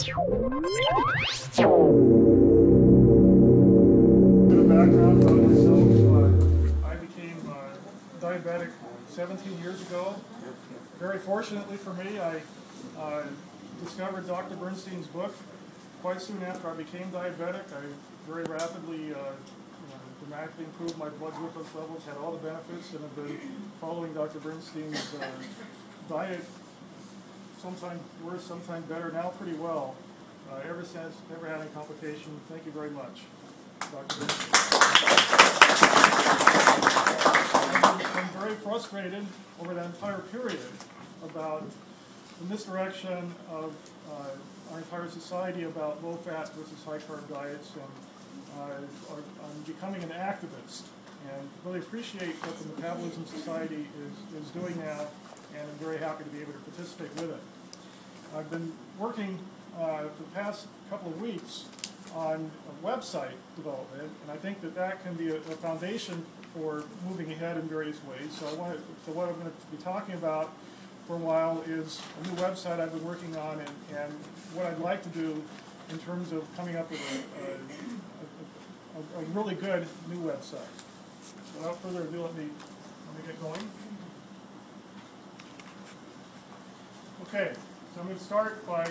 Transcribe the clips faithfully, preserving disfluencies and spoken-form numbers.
Background on myself, uh, I became uh, diabetic seventeen years ago. Very fortunately for me, I uh, discovered Doctor Bernstein's book quite soon after I became diabetic. I very rapidly uh, dramatically improved my blood glucose levels, had all the benefits, and have been following Doctor Bernstein's uh, diet, sometimes worse, sometimes better, now pretty well. Uh, ever since, never had any complications. Thank you very much, Doctor Bernstein. I'm, I'm very frustrated over that entire period about the misdirection of uh, our entire society about low-fat versus high-carb diets, and Uh, are, I'm becoming an activist, and really appreciate what the Metabolism Society is, is doing now, and I'm very happy to be able to participate with it. I've been working uh, for the past couple of weeks on a website development, and I think that that can be a, a foundation for moving ahead in various ways. So, I want to, so what I'm going to be talking about for a while is a new website I've been working on, and, and what I'd like to do in terms of coming up with a, a A, a really good new website. Without further ado, let me, let me get going. Okay, so I'm going to start by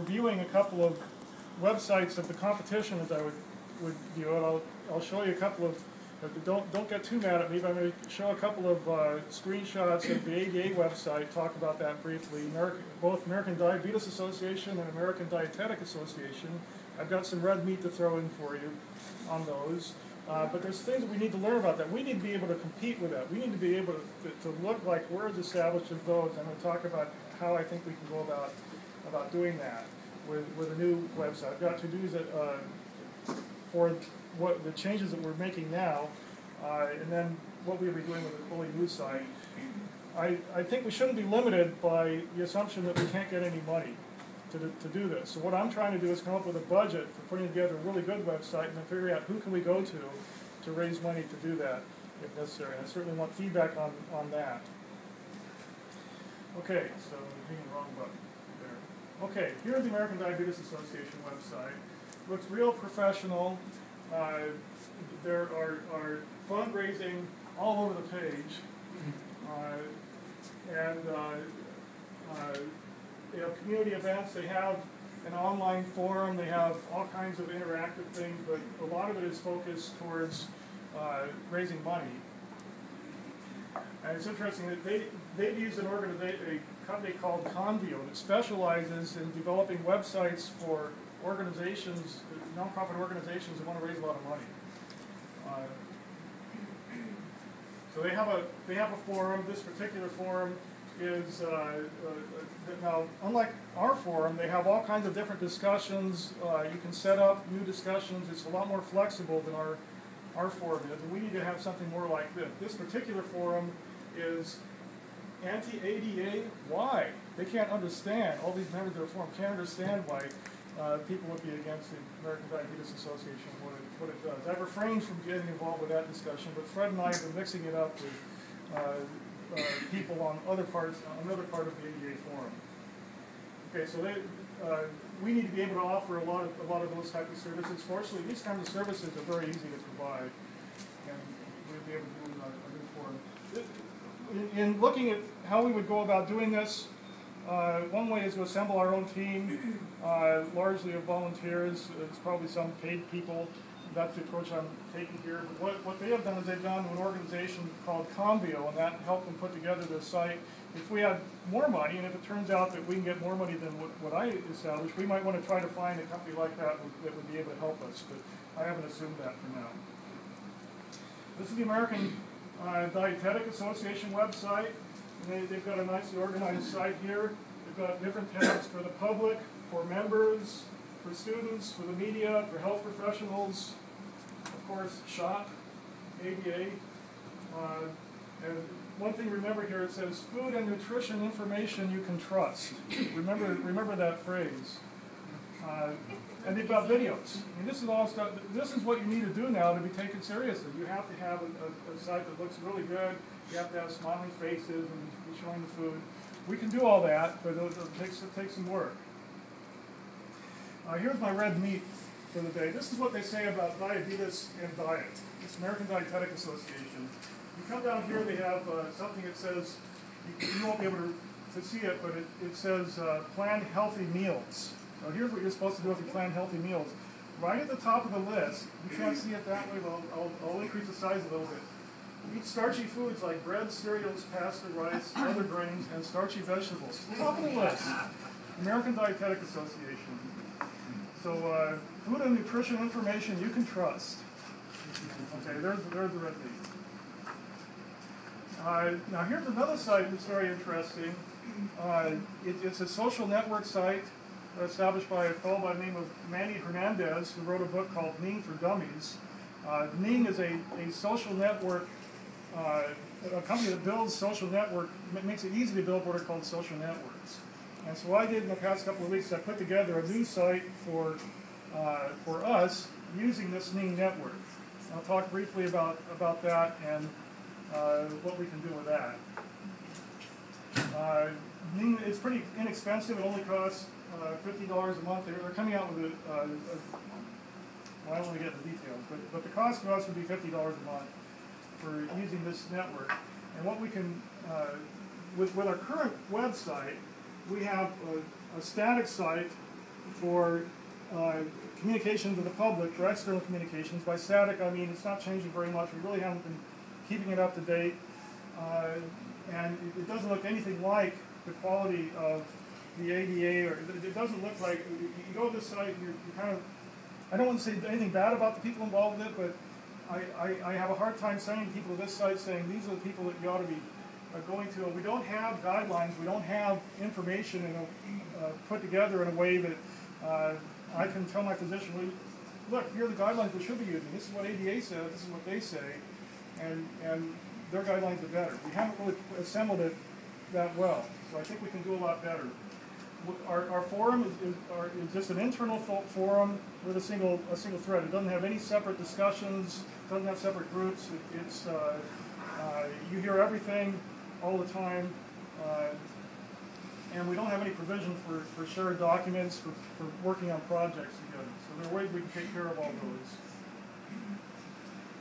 reviewing a couple of websites of the competition as I would, would view it. I'll, I'll show you a couple of, don't, don't get too mad at me, but I'm going to show a couple of uh, screenshots of the A D A website, talk about that briefly. American, both American Diabetes Association and American Dietetic Association. I've got some red meat to throw in for you on those, uh, but there's things that we need to learn about that. We need to be able to compete with that. We need to be able to, to, to look like we're as established as those. I'm going to talk about how I think we can go about about doing that with, with a new website. I've got to-dos that, uh, for what the changes that we're making now, uh, and then what we'll be doing with a fully new site. I, I think we shouldn't be limited by the assumption that we can't get any money To, to do this. So what I'm trying to do is come up with a budget for putting together a really good website, and then figuring out who can we go to to raise money to do that if necessary. And I certainly want feedback on, on that. Okay, so I'm hitting the wrong button there. Okay, here's the American Diabetes Association website. Looks real professional. Uh, there are, are fundraising all over the page. Uh, and uh, uh, They have community events, they have an online forum, they have all kinds of interactive things, but a lot of it is focused towards uh, raising money. And it's interesting that they, they've used an organization, a company called Convio, that specializes in developing websites for organizations, nonprofit organizations that want to raise a lot of money. Uh, so they have a they have a forum. This particular forum is, uh, uh, now, unlike our forum, they have all kinds of different discussions. Uh, you can set up new discussions. It's a lot more flexible than our, our forum is. We need to have something more like this. This particular forum is anti-A D A. Why? They can't understand. All these members of the forum can't understand why uh, people would be against the American Diabetes Association and what it, what it does. I've refrained from getting involved with that discussion, but Fred and I have been mixing it up with uh, Uh, people on other parts, on another part of the A D A forum. Okay, so they, uh, we need to be able to offer a lot of a lot of those types of services. Fortunately, these kinds of services are very easy to provide, and we'll be able to do it on a new forum. In, in looking at how we would go about doing this, uh, one way is to assemble our own team, uh, largely of volunteers. It's probably some paid people. That's the approach I'm taking here. But what, what they have done is they've gone to an organization called Combio, and that helped them put together this site. If we had more money, and if it turns out that we can get more money than what, what I established, we might want to try to find a company like that that would be able to help us. But I haven't assumed that for now. This is the American uh, Dietetic Association website. And they, they've got a nicely organized site here. They've got different tabs for the public, for members, for students, for the media, for health professionals, of course, SHOP, A D A. Uh, and one thing to remember here, it says food and nutrition information you can trust. remember, remember that phrase. Uh, and they've got videos. I mean, this is all stuff. This is what you need to do now to be taken seriously. You have to have a, a, a site that looks really good. You have to have smiling faces and be showing the food. We can do all that, but it'll, it'll take, it'll take some work. Uh, here's my red meat for the day. This is what they say about diabetes and diet. It's American Dietetic Association. You come down here, they have uh, something that says, you, you won't be able to, to see it, but it, it says uh, plan healthy meals. Now here's what you're supposed to do if you plan healthy meals. Right at the top of the list, you can't see it that way, but I'll, I'll, I'll increase the size a little bit. Eat starchy foods like bread, cereals, pasta, rice, other grains, and starchy vegetables. Top of the list. American Dietetic Association. So uh, food and nutrition information you can trust. Okay, there's, there's the red meat. Uh, now here's another site that's very interesting. Uh, it, it's a social network site established by a fellow by the name of Manny Hernandez, who wrote a book called Ning for Dummies. Uh, Ning is a, a social network, uh, a company that builds social network, makes it easy to build what are called social networks. And so what I did in the past couple of weeks, I put together a new site for, uh, for us using this Ning network. I'll talk briefly about, about that and uh, what we can do with that. Uh, Ning, it's pretty inexpensive. It only costs uh, fifty dollars a month. They're, they're coming out with a, uh, a well, I don't want to get into details, but, but the cost to us would be fifty dollars a month for using this network. And what we can, uh, with, with our current website, we have a, a static site for uh, communication to the public, for external communications. By static, I mean it's not changing very much. We really haven't been keeping it up to date. Uh, and it, it doesn't look anything like the quality of the A D A, or it doesn't look like, you go to this site and you're, you're kind of, I don't want to say anything bad about the people involved in it, but I, I, I have a hard time saying to people at this site saying these are the people that you ought to be uh, going to. And we don't have guidelines. We don't have information in a, uh, put together in a way that uh, I can tell my physician, well, look, here are the guidelines we should be using. This is what A D A says. This is what they say. And, and their guidelines are better. We haven't really assembled it that well. So I think we can do a lot better. Our, our forum is, is, our, is just an internal forum with a single a single thread. It doesn't have any separate discussions. Doesn't have separate groups. It, it's uh, uh, you hear everything all the time, uh, and we don't have any provision for, for shared documents for, for working on projects together. So there are ways we can take care of all those.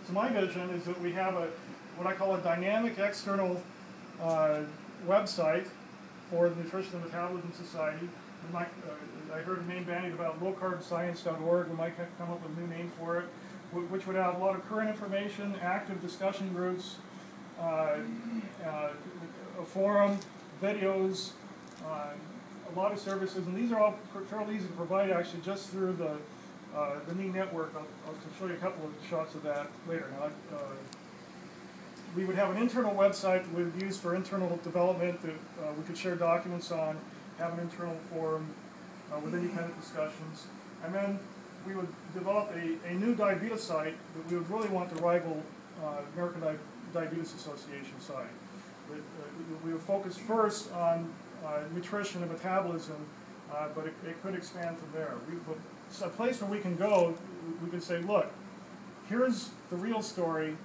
So my vision is that we have a what I call a dynamic external uh, website for the Nutrition and Metabolism Society. And Mike, uh, I heard a name bandied about low carb science dot org. We might come up with a new name for it, which would have a lot of current information, active discussion groups, uh, uh, a forum, videos, uh, a lot of services. And these are all fairly easy to provide, actually, just through the uh, the Ning network. I'll, I'll show you a couple of shots of that later. Now, uh, we would have an internal website that we would use for internal development that uh, we could share documents on, have an internal forum uh, with independent discussions. And then we would develop a, a new diabetes site that we would really want to rival uh, American Di Diabetes Association site. We, uh, we would focus first on uh, nutrition and metabolism, uh, but it, it could expand from there. We would, it's a place where we can go, we could say, look, here's the real story.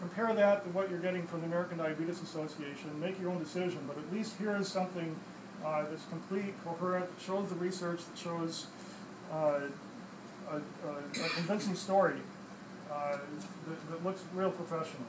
Compare that to what you're getting from the American Diabetes Association. Make your own decision, but at least here is something uh, that's complete, coherent, that shows the research, that shows uh, a, a, a convincing story uh, that, that looks real professional.